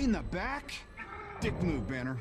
In the back? Dick move, Banner.